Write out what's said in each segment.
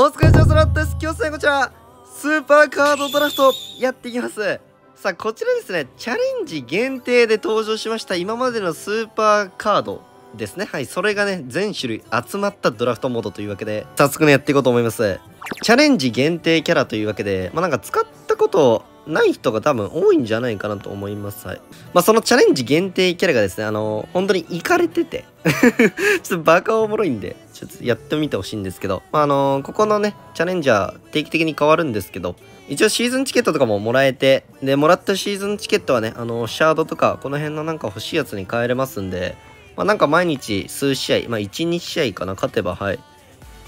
お疲れ様です。ラットです。今日はこちら、スーパーカードドラフトやっていきます。さあ、こちらですね、チャレンジ限定で登場しました、今までのスーパーカードですね。はい、それがね、全種類集まったドラフトモードというわけで、早速ね、やっていこうと思います。チャレンジ限定キャラというわけで、まあなんか使ったことない人が多分多いんじゃないかなと思います。はい。まあそのチャレンジ限定キャラがですね、本当にイカれてて、ちょっとバカおもろいんで、ちょっとやってみてほしいんですけど、まあここのね、チャレンジャー定期的に変わるんですけど、一応シーズンチケットとかももらえて、で、もらったシーズンチケットはね、シャードとか、この辺のなんか欲しいやつに変えれますんで、まあなんか毎日数試合、まあ1、2試合かな、勝てば、はい。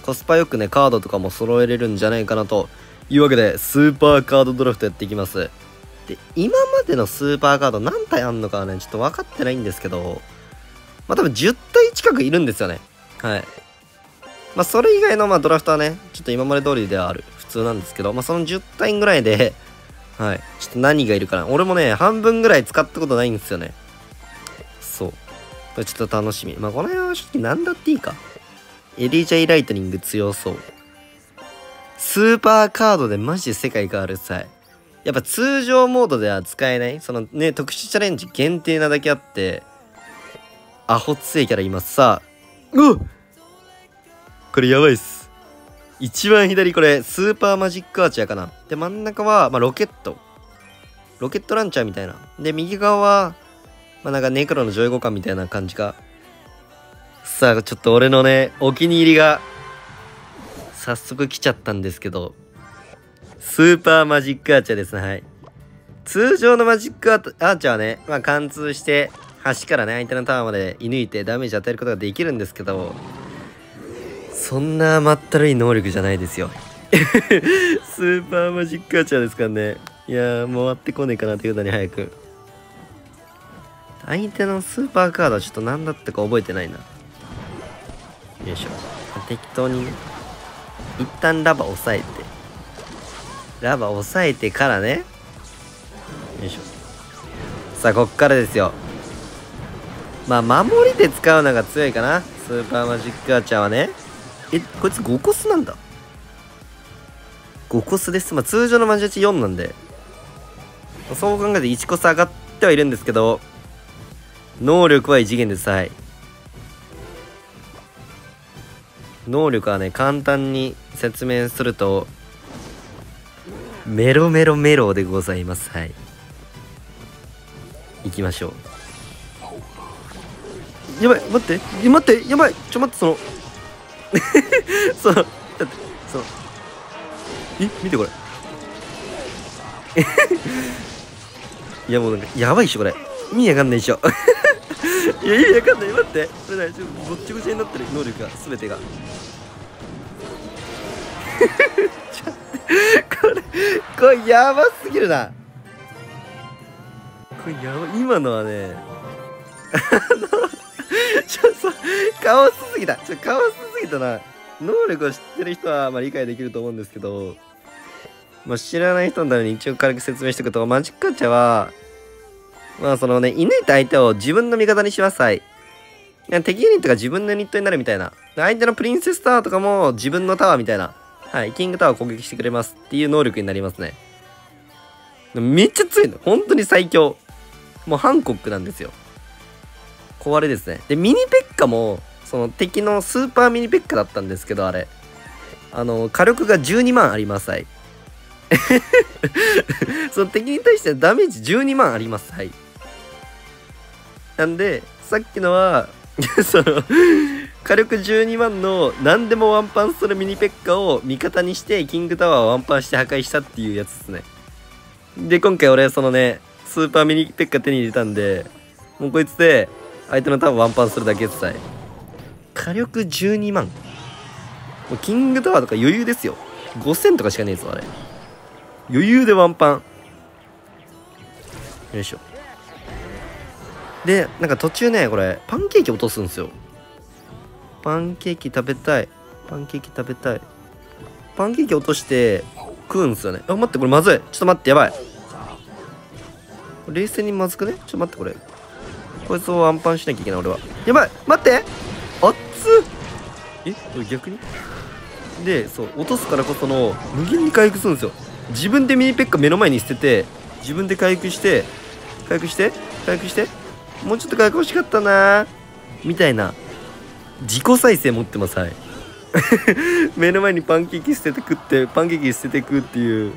コスパよくね、カードとかも揃えれるんじゃないかなと、いうわけで、スーパーカードドラフトやっていきます。で、今までのスーパーカード何体あんのかはね、ちょっと分かってないんですけど、まあ、多分10体近くいるんですよね。はい。まあ、それ以外の、まあ、ドラフトはね、ちょっと今まで通りではある、普通なんですけど、まあ、その10体ぐらいで、はい。ちょっと何がいるかな。俺もね、半分ぐらい使ったことないんですよね。そう。これちょっと楽しみ。まあ、この辺は正直何だっていいか。エリージャイライトニング強そう。スーパーカードでマジで世界変わる際。やっぱ通常モードでは使えない、そのね、特殊チャレンジ限定なだけあって、アホ強いキャラいます。さあ、うわ！これやばいっす。一番左これ、スーパーマジックアーチャーかな。で、真ん中は、まあ、ロケットランチャーみたいな。で、右側は、まあ、なんかネクロの上位互換みたいな感じか。さあ、ちょっと俺のね、お気に入りが、早速来ちゃったんですけど、スーパーマジックアーチャーですね。はい。通常のマジックアーチャーはね、まあ貫通して、端からね、相手のタワーまで射抜いてダメージ与えることができるんですけど、そんな甘ったるい能力じゃないですよ。スーパーマジックアーチャーですからね。いやー、回ってこねえかなということに早く。相手のスーパーカードはちょっと何だったか覚えてないな。よいしょ。適当にね。一旦ラバ押さえてからね。よいしょ。さあ、こっからですよ。まあ、守りで使うのが強いかな。スーパーマジックアーチャーはね。え、こいつ5コスなんだ。5コスです。まあ、通常のマジアチ4なんで。そう考えて1コス上がってはいるんですけど、能力は異次元です。はい。能力はね、簡単に説明すると、メロメロメロでございます。はい。行きましょう。やばい、待って、やばい、ちょ、待って、だって、え、見てこれ。いや、もうなんか、やばいっしょ、これ。意味わかんないっしょ。いや、意味わかんない。待って。これ大丈夫。ごっちゃごちゃになってる。能力が、すべてが。これやばすぎるな。これやば、今のはね、カオスすぎた。カオスすぎたな。能力を知ってる人は、まあ理解できると思うんですけど、まあ知らない人のために一応軽く説明しておくと、マジックアーチャーは、まあそのね、射抜いた相手を自分の味方にします。はい。敵ユニットが自分のユニットになるみたいな。相手のプリンセスタワーとかも自分のタワーみたいな。はい。キングタワーを攻撃してくれますっていう能力になりますね。めっちゃ強いの。本当に最強。もうハンコックなんですよ。壊れですね。で、ミニペッカも、その敵のスーパーミニペッカだったんですけど、あれ。火力が12万あります。はい。その敵に対してダメージ12万あります。はい。なんで、さっきのは、その、火力12万の何でもワンパンするミニペッカを味方にして、キングタワーをワンパンして破壊したっていうやつですね。で、今回俺、そのね、スーパーミニペッカ手に入れたんで、もうこいつで、相手のタワーワンパンするだけです。はい。火力12万。もうキングタワーとか余裕ですよ。5000とかしかねえぞ、あれ。余裕でワンパン。よいしょ。で、なんか途中ね、これ、パンケーキ落とすんですよ。パンケーキ食べたい。パンケーキ落として、食うんですよね。あ、待って、これまずい。ちょっと待って、やばい。冷静にまずくね？ちょっと待って、これ。こいつをワンパンしなきゃいけない、俺は。やばい！待って！熱っ！え？これ逆に？で、そう落とすからこその無限に回復するんですよ。自分でミニペッカ目の前に捨てて、自分で回復して回復して回復して、もうちょっと回復欲しかったなみたいな自己再生持ってます。はい。目の前にパンケーキ捨てて食ってパンケーキ捨てて食うっていう、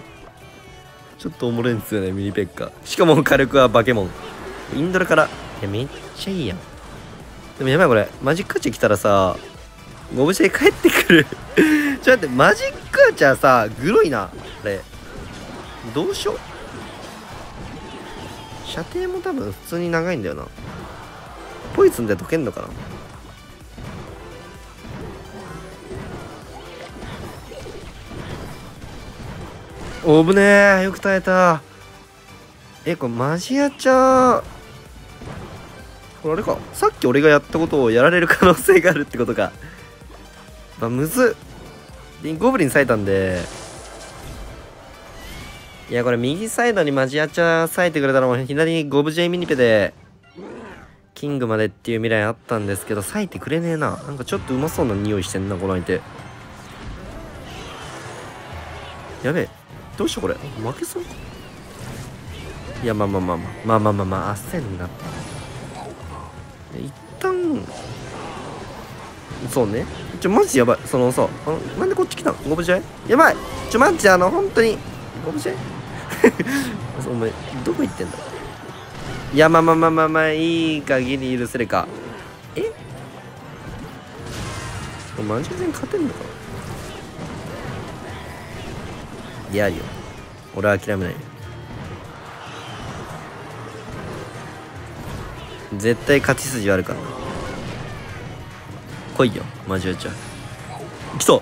ちょっとおもろいんですよねミニペッカ。しかも火力はバケモンインドラから、いやめっちゃいいやん。でもやばい、これマジックアーチャー来たらさ、ゴブシャイ帰ってくる。ちょっと待って、マジックアーチャーさグロいな。あれどうしよう、射程も多分普通に長いんだよな。ポイズンで溶けんのかな。おぶねえ、よく耐えた。え、これマジアチャー、これあれか、さっき俺がやったことをやられる可能性があるってことか。まあ、むずっ。でゴブリン咲いたんで、いやこれ右サイドにマジアチャー咲いてくれたらもう左にゴブジェイミニペでキングまでっていう未来あったんですけど、咲いてくれねえな。なんかちょっとうまそうな匂いしてんなこの相手。やべえ、どうしようこれ、負けそう。いや、まあ焦んな。一旦そうね、マジやばい。そのさ、なんでこっち来たのゴブジャイ、やばい。マジ本当にゴブジャイ。お前どこ行ってんだ。いや、まあいい限り許せるか。え、マジで勝てんのか。いや、あるよ、俺は諦めない。絶対勝ち筋はあるから来いよマジアチャー。来そう、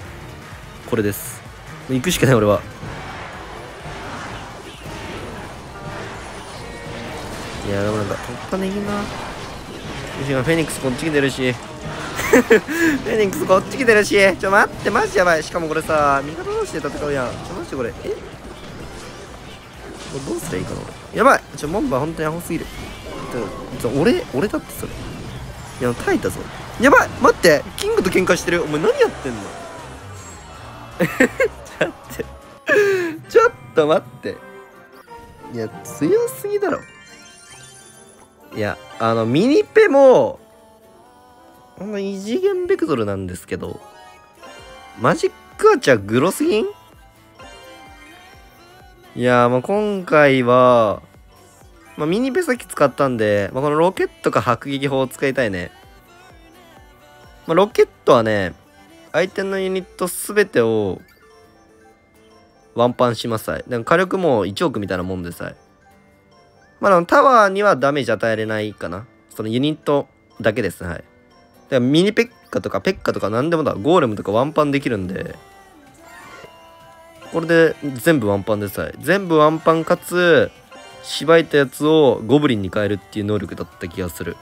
これです。行くしかない俺は。いやでもなんか突破できんな。フェニックスこっち来てるし。フェニックスこっち来てるし、ちょ待って、マジやばい。しかもこれさ、味方同士で戦うやん。ちょ待って、これこれどうすりゃいいかな。やばい、モンバー本当にアホすぎる。俺だってそれ、いや耐えたぞ。やばい、待って、キングと喧嘩してる。お前何やってんの。ちょっと待って、いや強すぎだろ。いやミニペも異次元ベクトルなんですけど、マジックアーチャーグロすぎん。いやもう今回は、ミニペさっき使ったんで、このロケットか迫撃砲を使いたいね。ロケットはね、相手のユニット全てをワンパンしますさ。でも火力も1億みたいなもんでさ。タワーにはダメージ与えれないかな。そのユニットだけですね。はい。ミニペッカとかペッカとか何でもだ、ゴーレムとかワンパンできるんで、これで全部ワンパンでさえ、全部ワンパンかつしばいたやつをゴブリンに変えるっていう能力だった気がする。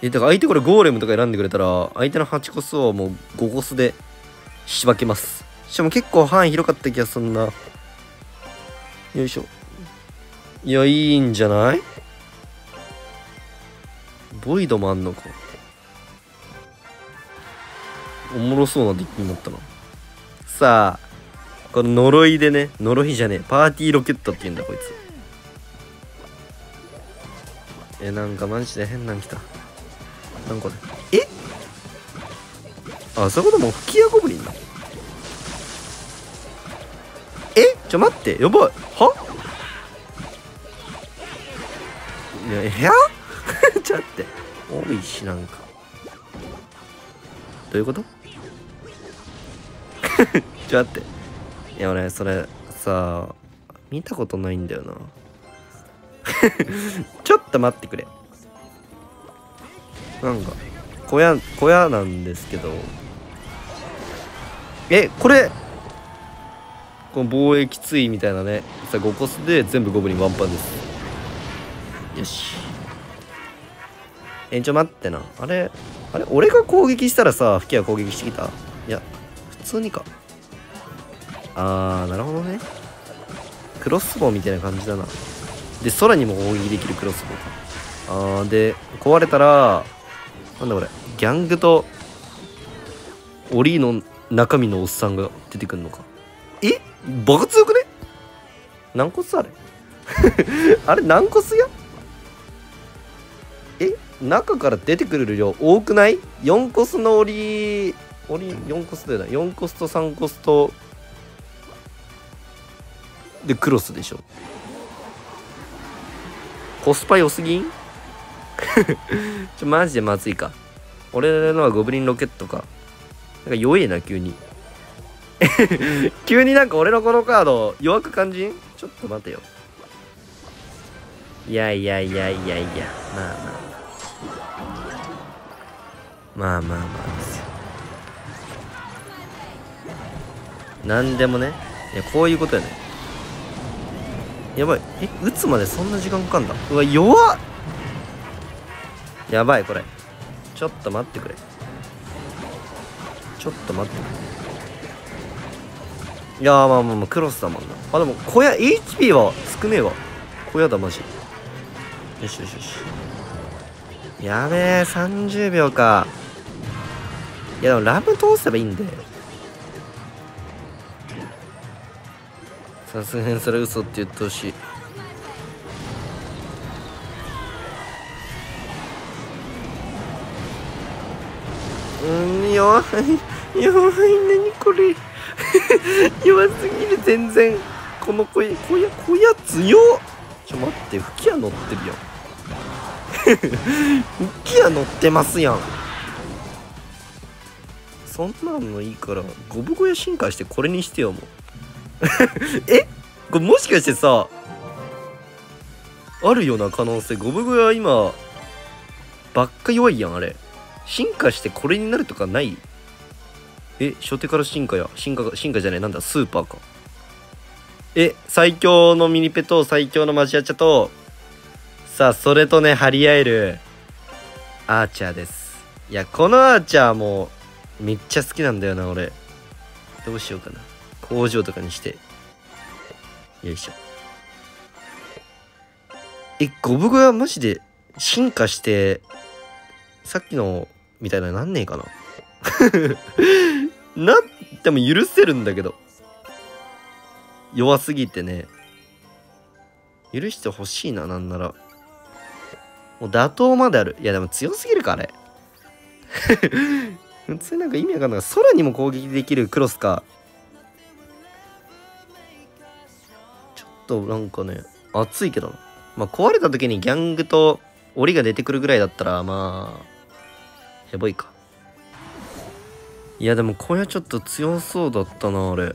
だから相手これゴーレムとか選んでくれたら、相手の8コスをもう5コスでしばけます。しかも結構範囲広かった気がするな。よいしょ。いや、いいんじゃない。ボイドもあんのか。おもろそうなデッキになったな。さあ、この呪いでね、呪いじゃねえ、パーティーロケットって言うんだこいつ。なんかマジで変なん来た。なんかこれ、あそこでも吹き矢ゴブリンだ。ちょ待って、やばい。はいや、ちょっと待って、多いし、なんかどういうこと。ちょっと待って、いや俺それさ見たことないんだよな。ちょっと待ってくれ。なんか小屋なんですけど、この防衛きついみたいなね。さあ5コスで全部ゴブリンワンパンです。よし。ちょ待ってな、あれ俺が攻撃したらさ、吹き矢攻撃してきた。いや普通にか。あー、なるほどね。クロスボウみたいな感じだな。で空にも攻撃できるクロスボウか。で壊れたら、なんだこれ、ギャングとオリーの中身のおっさんが出てくるのか。え、爆強くね。軟骨あれあれ軟骨や。え、中から出てくる量多くない ?4 コスのオリ4コスでない、4コスと3コスとでクロスでしょ。コスパ良すぎんマジでまずいか。俺のはゴブリンロケットか。なんか弱えな、急に。急になんか俺のこのカード弱く感じん？ちょっと待てよ。いやいやいやいやいや、まあまあ。まあまあまあですよ。なんでもね。いや、こういうことやね。やばい。え、打つまでそんな時間かかんだ。うわ、弱っ！やばい、これ。ちょっと待ってくれ。ちょっと待ってくれ。いやー、まあまあまあ、クロスだもんな。あ、でも、小屋、HP は少ねえわ。小屋だ、マジ。よしよしよし。やべえ、30秒か。いや、でも、ラム通せばいいんで。さすがにそれ嘘って言ってほしい。弱い弱い、何これ弱すぎる、全然。この小屋強っ。ちょ待って、吹き矢乗ってるよ吹き矢乗ってますやん。そんなのいいからゴブ小屋進化してこれにしてよ、もうえ、これもしかしてさ、あるような可能性。ゴブ小屋今ばっか弱いやん。あれ進化してこれになるとかない？え、初手から進化や。進化じゃない、なんだ、スーパーか。え、最強のミニペと最強のマジアチャと、さあ、それとね、張り合える、アーチャーです。いや、このアーチャーも、めっちゃ好きなんだよな、俺。どうしようかな。工場とかにして。よいしょ。え、ゴブ小屋マジで、進化して、さっきのみたいななんねえかななっても許せるんだけど、弱すぎてね。許してほしいな、なんなら。もう打倒まである。いやでも強すぎるか、あれ普通なんか意味わかんない。空にも攻撃できるクロスか。ちょっとなんかね、熱いけどな。まあ壊れた時にギャングと檻が出てくるぐらいだったら、まあ、ヘボいか。いや、でも小屋ちょっと強そうだったな、俺。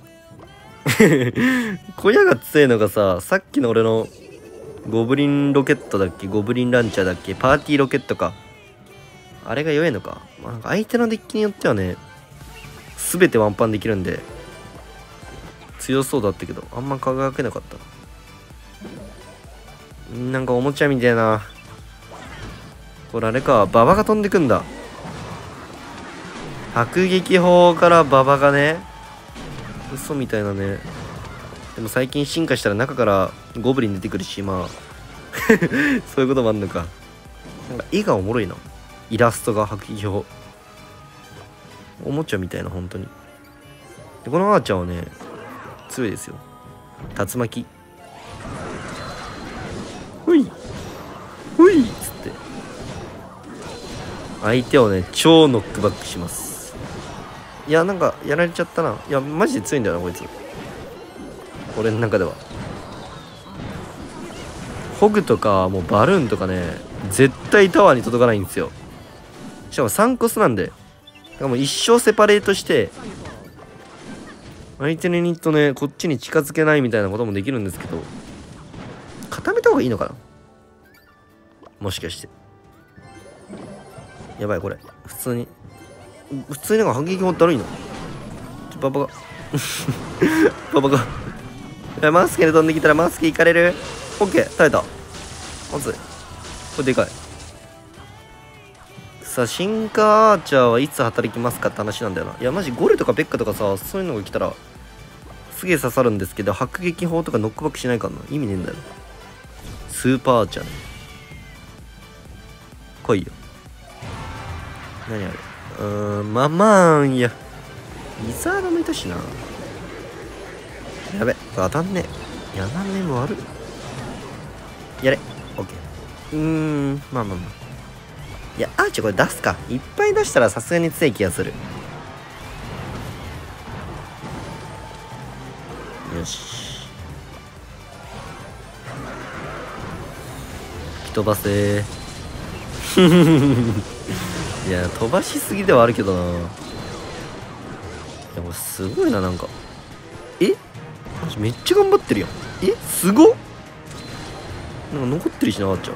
小屋が強いのがさ、さっきの俺のゴブリンロケットだっけ、ゴブリンランチャーだっけ、パーティーロケットか。あれが弱いのか。まあ、なんか相手のデッキによってはね、すべてワンパンできるんで、強そうだったけど、あんま輝けなかった。なんかおもちゃみたいな。これあれか、馬場が飛んでくんだ。迫撃砲から馬場がね、嘘みたいなね。でも最近進化したら中からゴブリン出てくるし、まあそういうこともあんのか。なんか絵がおもろいな、イラストが。迫撃砲おもちゃみたいな、本当に。でこのアーチャーはね、強いですよ。竜巻、ほいほいっつって相手をね、超ノックバックします。いや、なんかやられちゃったな。いやマジで強いんだよな、こいつ。俺の中ではホグとかもうバルーンとかね、絶対タワーに届かないんですよ。しかも3コスなんで、だからもう一生セパレートして相手のユニットね、こっちに近づけないみたいなこともできるんですけど、固めた方がいいのかな、もしかして。やばい、これ普通になんか反撃もだるいな。ババがババがマスケで飛んできたらマスケいかれる。オッケー、耐えた。まずい、これでかい。さあ、進化アーチャーはいつ働きますかって話なんだよな。いやマジゴルとかベッカとかさ、そういうのが来たらすげえ刺さるんですけど、迫撃砲とかノックバックしないからな、意味ねえんだよ。スーパーアーチャーね、来いよ。何あれ、ママーンや。イザーラもいたしな。やべ、当たんねえ。やらねえも悪い。やれ、オッケー。まあまあまあ。いや、アーチこれ出すか。いっぱい出したらさすがに強い気がする。よし。吹き飛ばせー。いや、飛ばしすぎではあるけどな。いや、これすごいな、なんか。え？めっちゃ頑張ってるやん。え？すごっ！なんか残ってるしな、あっちゃん。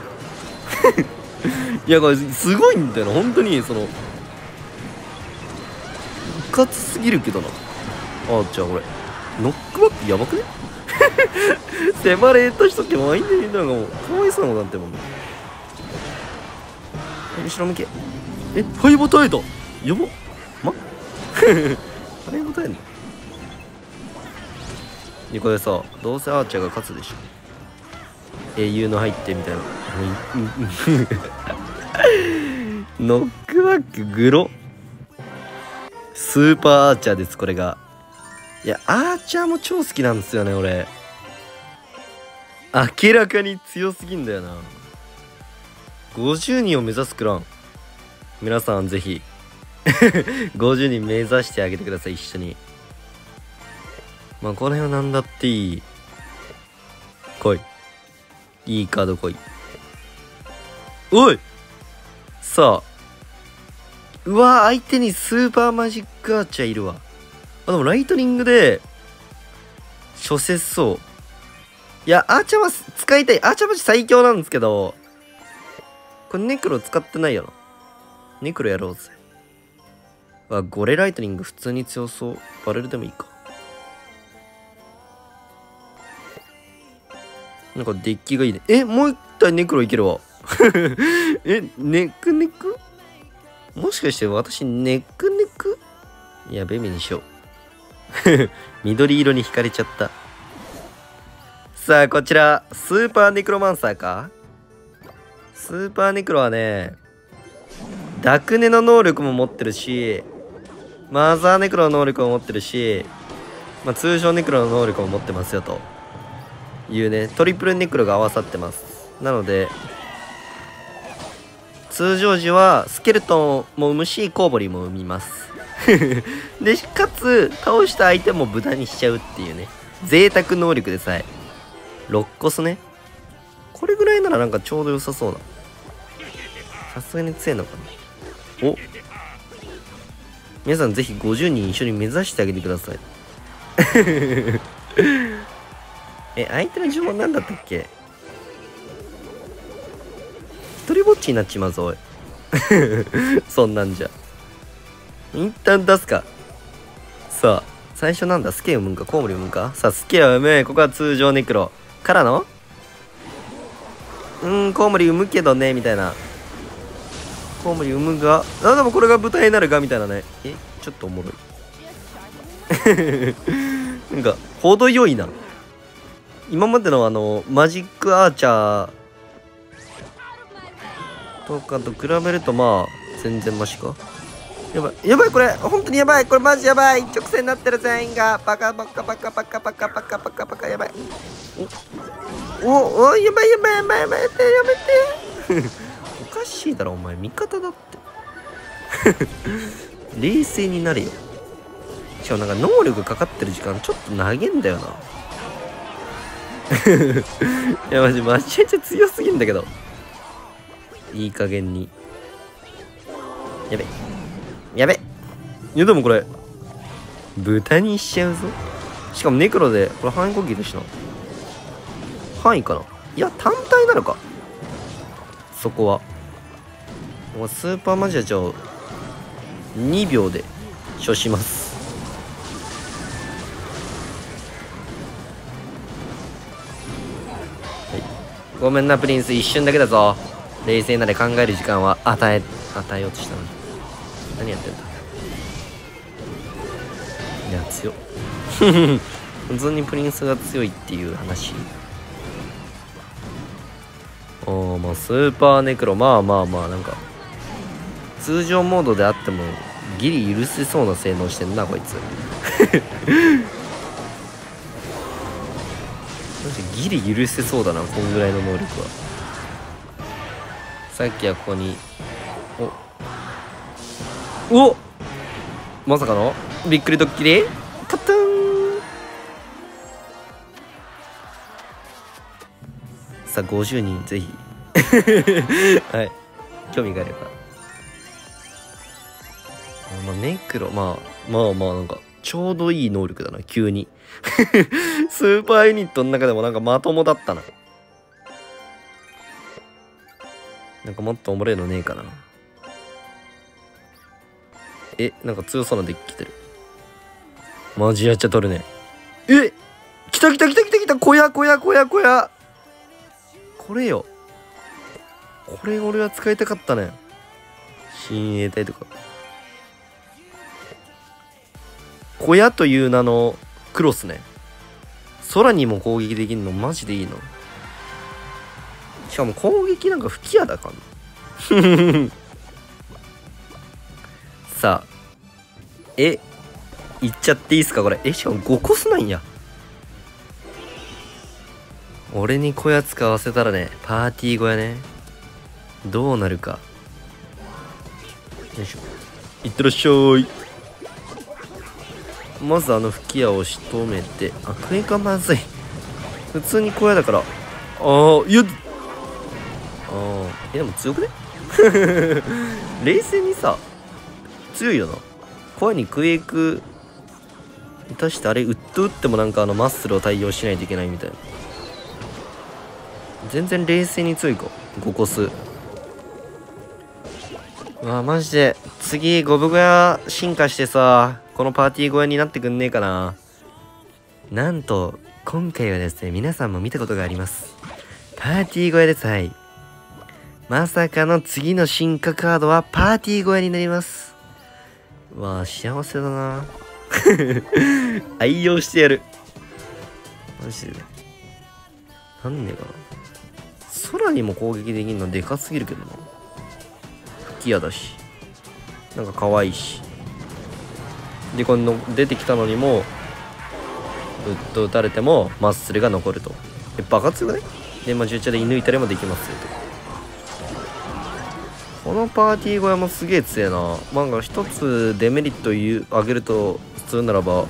いや、これすごいんだよな、本当に、その。うかつすぎるけどな。あっちゃん、これ。ノックバックやばくね？セバレーとしとけばいいんだよ、なんかもう。かわいそうなことなってもんね。後ろ向け。え、ハイボ耐えた。やばっ。まハイボ耐えんので、これさ、どうせアーチャーが勝つでしょ。英雄の入ってみたいな。ノックバックグロ。スーパーアーチャーです、これが。いや、アーチャーも超好きなんですよね、俺。明らかに強すぎんだよな。50人を目指すクラン。皆さんぜひ50人目指してあげてください、一緒に。まあこの辺は何だっていい。来い。いいカード来い。おいさあ。うわ、相手にスーパーマジックアーチャーいるわ。あ、でもライトニングで、処せそう。いや、アーチャーは使いたい。アーチャーマジ最強なんですけど、これネクロ使ってないよな。ネクロやろうぜ。わ、ゴレライトニング普通に強そう。バレルでもいいか。なんかデッキがいいね。え、もう一体ネクロいけるわ。え、ネクネク？もしかして私、ネクネク？いや、ベビにしよう。緑色に惹かれちゃった。さあ、こちら、スーパーネクロマンサーか？スーパーネクロはね、ダクネの能力も持ってるし、マザーネクロの能力も持ってるし、まあ、通常ネクロの能力も持ってますよというね、トリプルネクロが合わさってます。なので通常時はスケルトンも生むしコウモリも生みます。でかつ倒した相手も無駄にしちゃうっていうね、贅沢能力でさえ6コスね。これぐらいならなんかちょうど良さそうな。さすがに強いのかな。お、皆さんぜひ50人一緒に目指してあげてください。え、相手の呪文なんだったっけ。一人ぼっちになっちまうぞおい。そんなんじゃ一旦出すか。さあ最初なんだ、スケを生むんかコウモリ生むんか。さあスケを生む。ここは通常ネクロからのコウモリ生むけどねみたいな。コウモリ産むが、あ、でもこれが舞台になるがみたいなね。え、ちょっとおもろい。なんか程よいな。今までのマジックアーチャーとかと比べるとまあ全然マシか。やばいやばい、これ本当にやばい、これマジやばい。直線になってる全員がバカバカバカバカバカバカバカバカやばい。おお、やばいやばいやばいやばい、やめて。おかしいだろお前、味方だって。冷静になれよ。しかもなんか能力かかってる時間ちょっと長いんだよな。いやマジめちゃめちゃ強すぎんだけど、いい加減に。やべやべ。いやでもこれ豚にしちゃうぞ。しかもネクロでこれ範囲攻撃でしな。範囲かな、いや単体なのか。そこはスーパーマジアちゃんを2秒で処します。はい、ごめんなプリンス、一瞬だけだぞ。冷静なで考える時間は与えようとしたのに何やってんだ。いや強っ。普通にプリンスが強いっていう話。まあスーパーネクロ、まあまあまあ、なんか通常モードであってもギリ許せそうな性能してんなこいつギリ許せそうだな、こんぐらいの能力は。さっきはここにおっまさかのびっくりドッキリカトゥーン。さあ50人ぜひはい、興味があれば。まあネクロ、まあなんかちょうどいい能力だな急にスーパーユニットの中でもなんかまともだったな。なんかもっとおもれえのねえかな。え、なんか強そうなデッキ来てる。マジやっちゃ取るね。え、来た来た来た来た来た、こやこれよ、これ俺は使いたかったね。親衛隊とか小屋という名のクロスね。空にも攻撃できるのマジでいいの。しかも攻撃なんか吹き矢だかんさあ、え、いっちゃっていいっすかこれ。え、しかも5コスなんや。俺に小屋使わせたらね、パーティー小屋ね、どうなるか。よいしょ、いってらっしゃい。まずあの吹き矢を仕留めて、あ、クエがまずい。普通に小屋だから、ああ、いや、ああ、でも強くね冷静にさ、強いよな。小屋にクエイク足して、あれ、ウッド打ってもなんかあのマッスルを対応しないといけないみたいな。全然冷静に強いか、5コス。うわ、マジで、次、ゴブ小屋進化してさ、このパーティー小屋になってくんねえかな。なんと今回はですね、皆さんも見たことがありますパーティー小屋です。はい、まさかの次の進化カードはパーティー小屋になります。わあ、幸せだな愛用してやるマジで。なんでかな、空にも攻撃できるのでかすぎるけどな。吹き矢だし、なんか可愛いしで、この出てきたのにもウッド打たれてもマッスルが残ると。え、バカ強くないで、まあ、10チャで射抜いたりもできますよと。このパーティー小屋もすげえ強えな。なんか一つデメリットを挙げるとするならば、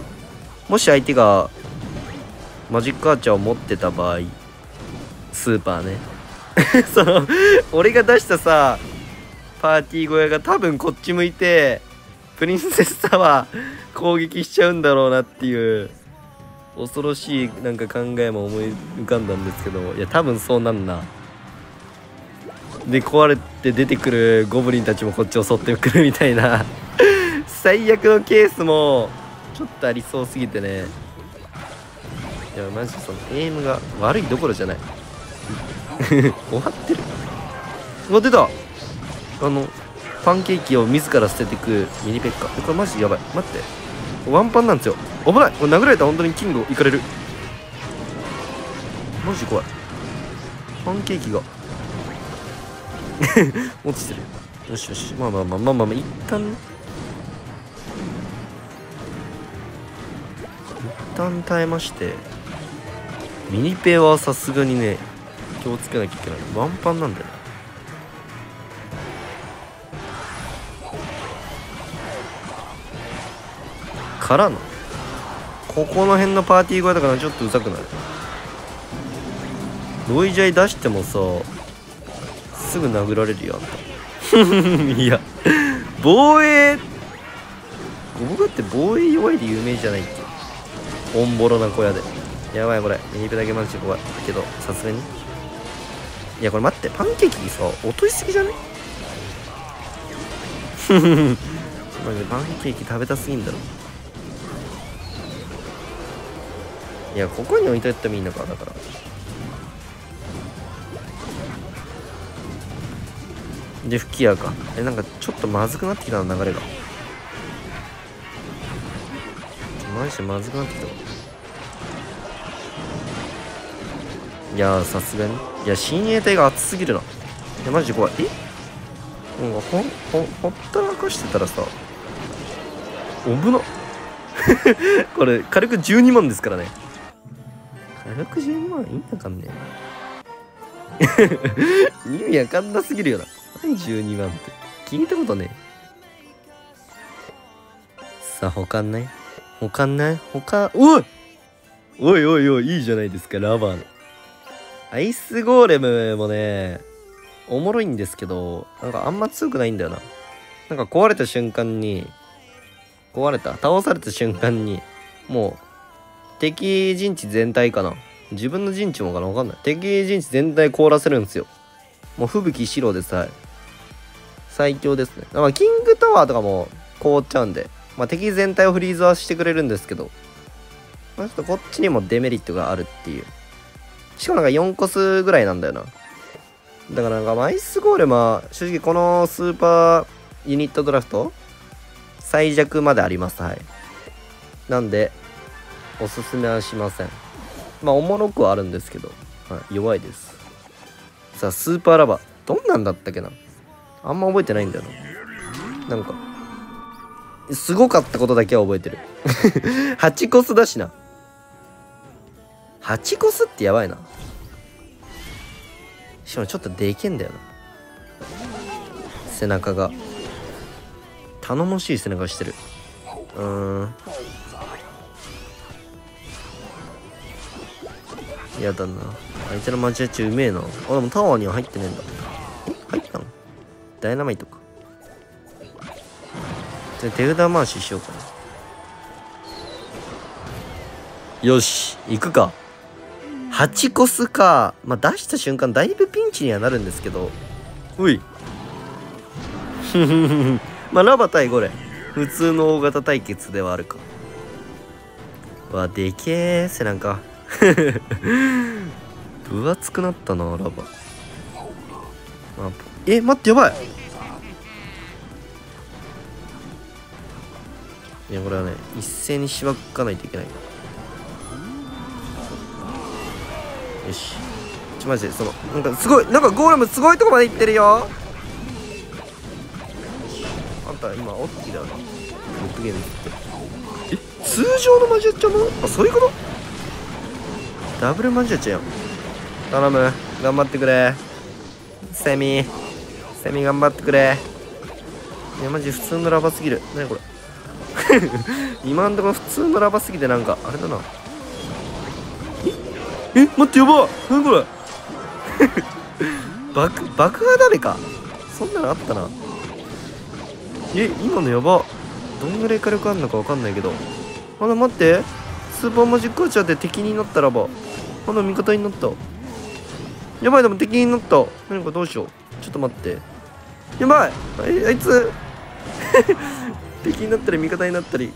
もし相手がマジックアーチャーを持ってた場合、スーパーねその俺が出したさパーティー小屋が多分こっち向いてプリンセスタワー攻撃しちゃうんだろうなっていう恐ろしいなんか考えも思い浮かんだんですけど、いや多分そうなんな。で、壊れて出てくるゴブリンたちもこっち襲ってくるみたいな最悪のケースもちょっとありそうすぎてね。いやマジそのエイムが悪いどころじゃない終わってる。うわ、出た、あのパンケーキを自ら捨ててくミニペッカ。これマジやばい。待って、ワンパンなんですよ。危ない、これ殴られたら本当にキングいかれる。マジ怖い、パンケーキが落ちてる。よしよし、まあ一旦ね、一旦耐えまして。ミニペはさすがにね気をつけなきゃいけない。ワンパンなんだよ。からのここの辺のパーティー小屋だからちょっとうざくなる。ロイジャイ出してもさすぐ殴られるよあんたいや防衛、僕だって防衛弱いで有名じゃないって。オンボロな小屋でやばい。これミニペだけマジで怖いけど、さすがに。いやこれ待って、パンケーキさ落としすぎじゃねパンケーキ食べたすぎんだろ。いや、ここに置いといてもいいのか、だから。で、吹き矢か。え、なんかちょっとまずくなってきたな、流れが。マジでまずくなってきた。いやー、さすがに。いや、親衛隊が熱すぎるな。いや、マジで怖い。え、なんかほったらかしてたらさ、おぶのこれ軽く12万ですからね。軽く12万意味わかんねえ意味わかんなすぎるよな。何12万って聞いたことねえ。さあ他ない他ない他、おいおいおいおい、いいじゃないですか。ラバーのアイスゴーレムもねおもろいんですけど、なんかあんま強くないんだよな。なんか壊れた瞬間に、倒された瞬間にもう敵陣地全体かな、自分の陣地もかな、わかんない。敵陣地全体凍らせるんですよ。もう吹雪白でさえ最強ですね。まあキングタワーとかも凍っちゃうんで、まあ、敵全体をフリーズはしてくれるんですけど、まあ、ちょっとこっちにもデメリットがあるっていう。しかもなんか4コスぐらいなんだよな。だからなんかアイスゴーレムは正直このスーパーユニットドラフト最弱まであります。はい。なんで、おすすめはしません。まあ、おもろくはあるんですけど、はい、弱いです。さあ、スーパーラバー。どんなんだったっけな？あんま覚えてないんだよな。なんか、すごかったことだけは覚えてる。8コスだしな。8コスってやばいな。しかもちょっとでけんだよな。背中が。頼もしい背中してる。やだな。相手のマジアチうめえな。あ、でもタワーには入ってねえんだ。入ったのダイナマイトか。じゃあ手札回ししようかな。よし、行くか。8コスか。まあ出した瞬間だいぶピンチにはなるんですけど。うい。ふふふふ。まあ、ラバ対ゴレ普通の大型対決ではあるか。わ、でけえ背中分厚くなったなラバ、まあ、え、待って、やばい。いや、これはね一斉にしばかないといけない。よし、ちょ、マジでそのなんかすごい、なんかゴーレムすごいとこまで行ってるよ。今オッキーだよね。6ゲームってえ、通常のマジアちゃんも、あ、そういうこと。ダブルマジアちゃん頼む、頑張ってくれセミ、セミ頑張ってくれ。いやマジ普通のラバすぎる。何これ今んところ普通のラバすぎて、なんかあれだな。え、待って、やばっ、何これ爆破鍋か、そんなのあったな。え、今のやば。どんぐらい火力あんのかわかんないけど。あら、待って。スーパーマジックアーチャーで敵になったらば。あら、味方になった。やばい、でも敵になった。何かどうしよう。ちょっと待って。やばい、あいつ。敵になったり、味方になったり。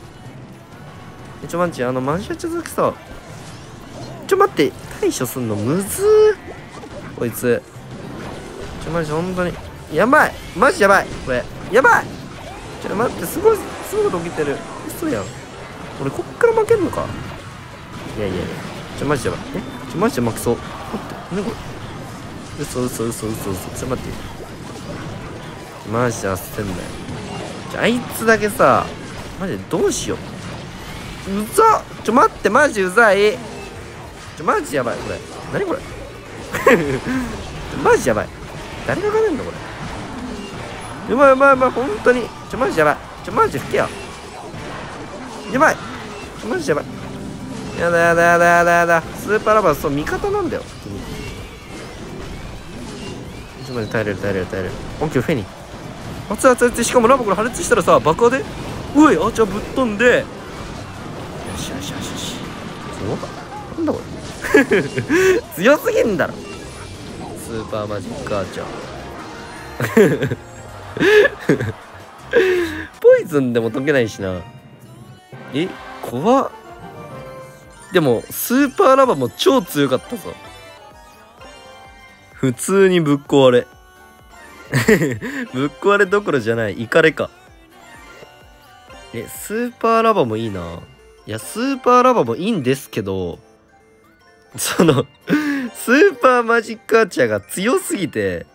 ちょ、マンチ、マンシャチ続きさ。ちょ、待って。対処すんのむずー。こいつ。ちょ、マジ、ほんとに。やばい。マジやばい。これ。やばい。ちょっと待って、すごい、すごいこと起きてる。嘘やん。俺、こっから負けんのか。いやいやいや。ちょ、マジでやばい。え、ちょ、マジで負けそう。待って、何これ。嘘。ちょ、待って。マジで焦んなよ。ちょ、あいつだけさ、マジでどうしよう。うざっ。ちょ、待って、マジうざい。ちょ、マジやばい、これ。何これ。マジやばい。誰が勝てんの、これ。うまい、ほんとに。ちょ、マジやばい。ちょ、マジ吹けよ。やばい。ちょ、マジやばい。やだ。スーパーラバー、そう、味方なんだよ。ちょ、マジ耐えれる。オッケー、フェニー。熱い。しかもラバーこれ破裂したらさ、爆破で。おい、アーチャーぶっ飛んで。よし。そうか。なんだこれ。強すぎんだろ。スーパーマジックアーチャー。ポイズンでも解けないしな。え、怖っ。でもスーパーラバも超強かったぞ。普通にぶっ壊れぶっ壊れどころじゃない、イカれか。え、スーパーラバもいいな。いや、スーパーラバもいいんですけど、そのスーパーマジックアーチャーが強すぎて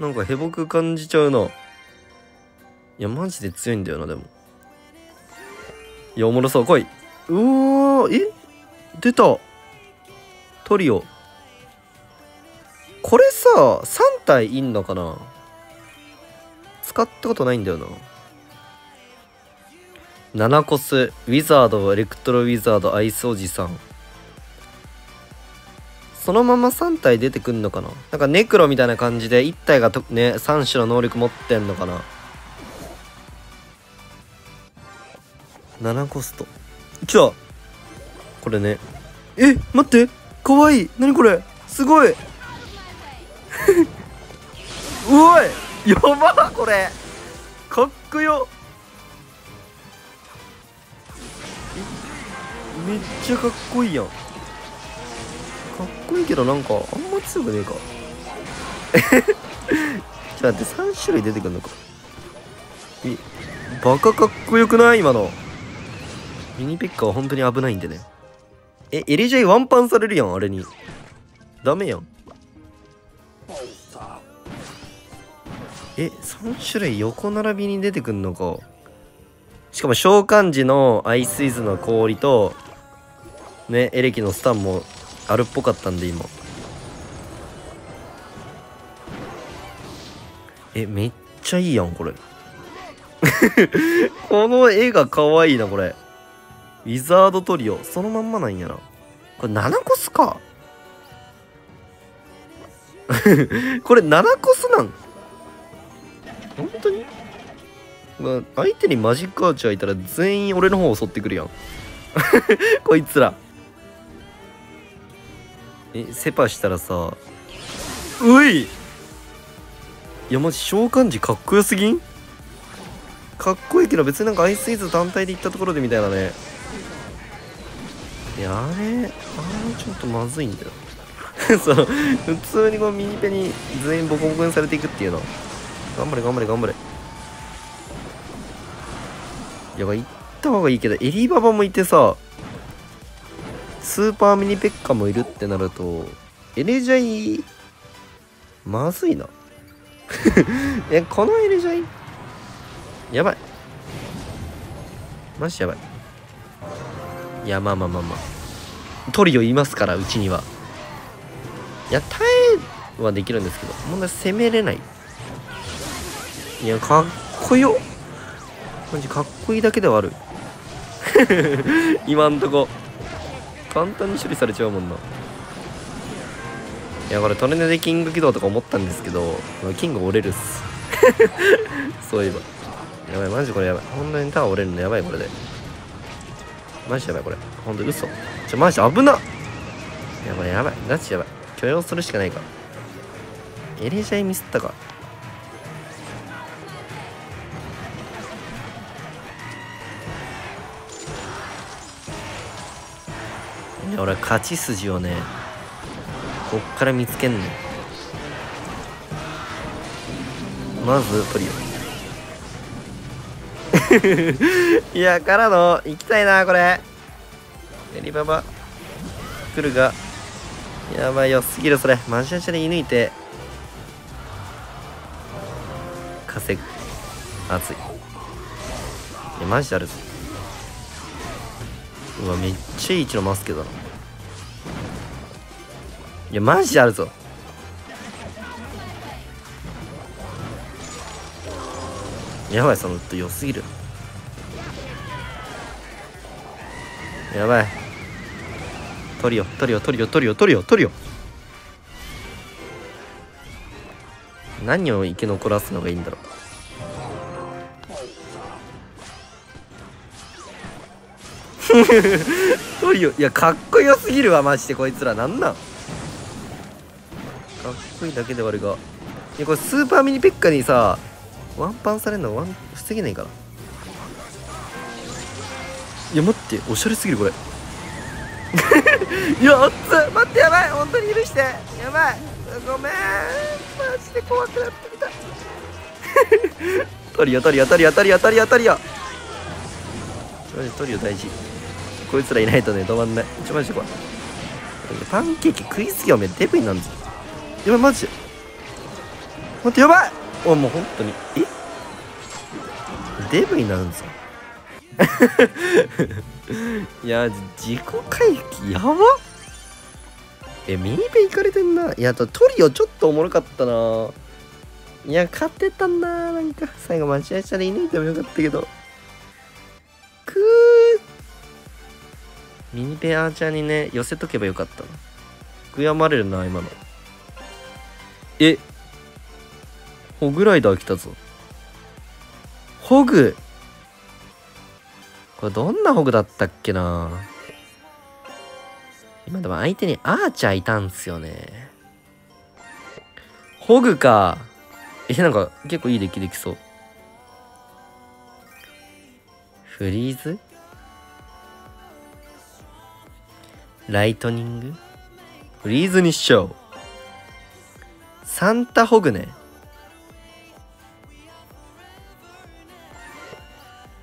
なんかへぼく感じちゃうな。いや、マジで強いんだよな、でも。いや、おもろそう、来い。うわー、え、出た。トリオ。これさ、3体いんのかな？使ったことないんだよな。ナナコス、ウィザード、エレクトロウィザード、アイスおじさん。そのまま3体出てくんのかな？なんかネクロみたいな感じで1体がね、3種の能力持ってんのかな？7コスト。来た！これね。え、待って！かわいい！なにこれ！すごい！うわい！やばっこれ！かっこよ！めっちゃかっこいいやん。かっこいいけどなんかあんま強くねえか。ちょっと待って、3種類出てくんのか。え、バカかっこよくない？今の。ミニペッカは本当に危ないんでね。え、エリジャイワンパンされるやん、あれに。ダメやん。え、3種類横並びに出てくんのか。しかも召喚時のアイスイズの氷と、ね、エレキのスタンもあるっぽかったんで、今。え、めっちゃいいやん、これ。この絵が可愛いな、これ。ウィザードトリオ。そのまんまなんやな。これ7コスか。これ7コスなん？本当に？まあ、相手にマジックアーチャーいたら全員俺の方を襲ってくるやん。こいつら。え、セパしたらさ。うい！いや、マジ召喚時かっこよすぎん？かっこいいけど別になんかアイスイーズ単体で行ったところでみたいなね。あれ、ちょっとまずいんだよ。そう、普通にこのミニペに全員ボコボコにされていくっていうの。頑張れ頑張れ頑張れ。やばい、行った方がいいけど、エリババもいてさ、スーパーミニペッカもいるってなると、エレジャイ、まずいな。え、このエレジャイ、やばい。マジやばい。いや、まあまあまあまあ。トリオいますから、うちには。いや、耐えはできるんですけど、問題攻めれない。いや、かっこよ。マジかっこいいだけではある。今んとこ。簡単に処理されちゃうもんな。いや、これトレネでキング起動とか思ったんですけど、キング折れるっす。そういえば。やばい、マジこれやばい。本当にターン折れるのやばい、これで。マジやばい、これ。ほんと嘘。ちょ、マジ危なっ。やばいやばい。ガチやばい。許容するしかないか。エレジャイミスったか。いや、俺は勝ち筋をね、こっから見つけんねん。まず、トリオ。いや、からの行きたいな、これ。エリババ来るが、やばいよすぎる。それマシャシャで射抜いて稼ぐ。熱い。いや、マジであるぞ。うわ、めっちゃいい位置のマスケだな。いや、マジであるぞ。やばい、そのウッド良すぎる。やばい。トリオトリオトリオトリオトリオトリオ。何を生き残らすのがいいんだろう。トリオ、いや、かっこよすぎるわ、マジで。こいつらなんなん。かっこいいだけで悪いが。いや、これスーパーミニペッカにさ、ワンパンされるのは防げないから。いや、待って、おしゃれすぎる、これ。いや、熱っ。待って、やばい、本当に許して。やばい、ごめん、マジで怖くなってきた。トリオトリオトリオトリオトリオトリオ。トリオ大事。こいつらいないとね、止まんない。ちょ、マジで怖い。パンケーキ食いすぎ。おめえデブになるぞ。やばい、マジで。待って、やばい。お、もう本当に、え、デブになるんですよ。いや自己回帰やばっ。ミニペイかれてんな。いやトリオちょっとおもろかったな。いや勝てたな。なんか最後待ち合いしたらいないともよかったけど、くーミニペイアーチャーにね寄せとけばよかったな。悔やまれるな今の。ホグライダー来たぞ。ホグこれどんなホグだったっけな。今でも相手にアーチャーいたんすよね。ホグか。なんか結構いいデッキできそう。フリーズライトニングフリーズにしちゃおう。サンタホグね。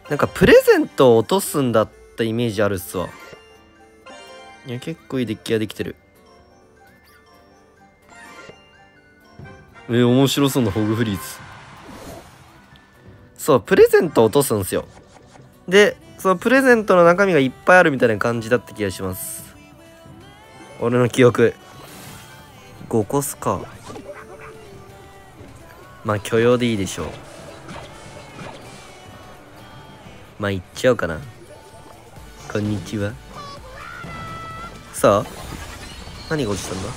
なんかプレゼントを落とすんだったイメージあるっすわ。いや結構いいデッキができてる。面白そうなホグフリーズ。そうプレゼントを落とすんすよ。でそのプレゼントの中身がいっぱいあるみたいな感じだった気がします、俺の記憶。5コスか。まあ許容でいいでしょう。まあ、行っちゃおうかな。こんにちは。さあ何が落ちたんだん。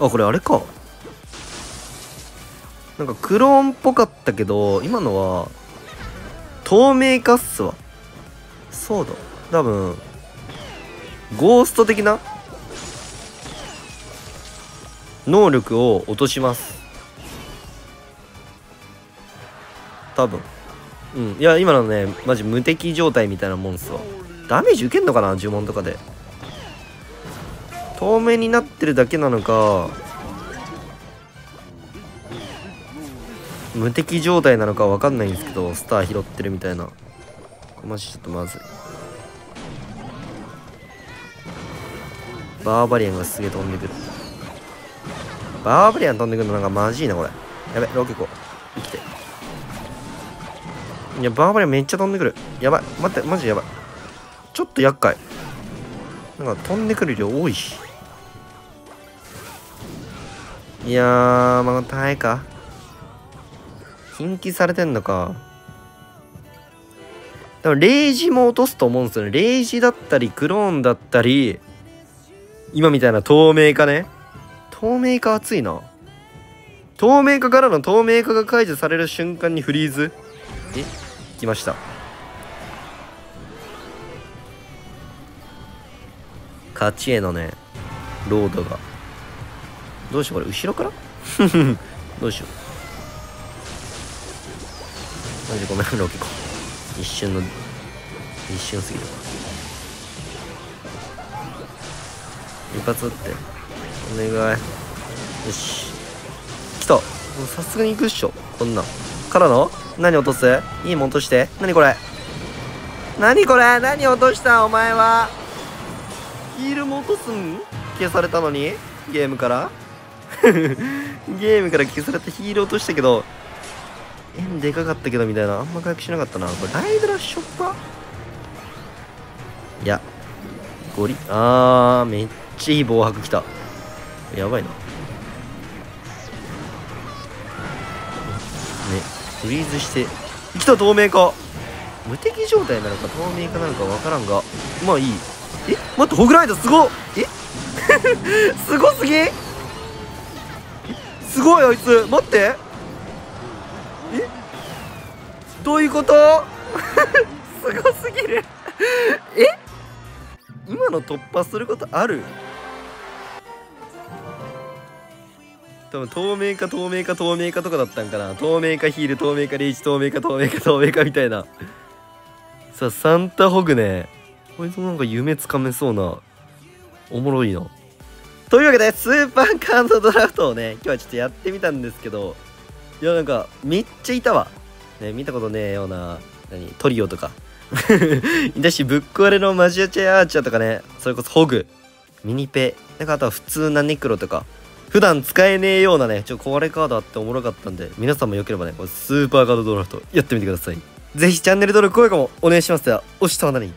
あ、これあれか。なんかクローンっぽかったけど、今のは透明化っすわ。そうだ。多分、ゴースト的な能力を落とします。多分、いや今のねマジ無敵状態みたいなもんっすわ。ダメージ受けんのかな呪文とかで。透明になってるだけなのか無敵状態なのか分かんないんですけど、スター拾ってるみたいな。マジちょっとまずい。バーバリアンがすげえ飛んでくる。バーバリアン飛んでくるのなんかマジいなこれ。やべロケコ生きて。いやバーバリアめっちゃ飛んでくる。やばい待ってマジやばい。ちょっと厄介。なんか飛んでくる量多いし。いやーまあ耐えか。禁忌されてんのか。でもレイジも落とすと思うんですよね。レイジだったりクローンだったり今みたいな透明化ね。透明化熱いな。透明化からの透明化が解除される瞬間にフリーズ。来ました。勝ちへのねロードがどうしようこれ後ろからどうしようマジごめんロケコ一瞬すぎる。一発撃ってお願い。よし来た。もうさすがに行くっしょこんなんからの。何落とす？いいもん落として。何これ何これ何落としたお前は。ヒールも落とすん。消されたのにゲームからゲームから消されたヒール落としたけど円でかかったけどみたいな。あんま回復しなかったなこれ。ライドラショッパー。いやゴリあーめっちゃいい防迫きた。やばいな。フリーズして来た。透明化無敵状態なのか透明化なのか分からんがまあいい。待ってホグライダーすごっすごすぎすごいあいつ。待ってどういうことすごすぎる今の突破することある。多分透明化とかだったんかな。透明化ヒール透明化リーチ透明化みたいな。さあサンタホグねこいつもなんか夢つかめそうな。おもろいな。というわけでスーパーカードドラフトをね今日はちょっとやってみたんですけど、いやなんかめっちゃいたわ、ね、見たことねえようなトリオとかいたしぶっ壊れのマジアチェアーチャーとかね、それこそホグミニペなんかあとは普通なネクロとか普段使えねえようなね、ちょっとこれカードあっておもろかったんで、皆さんも良ければね、これスーパーカードドラフトやってみてください。ぜひチャンネル登録、高評価もお願いします。では、おしたまなに。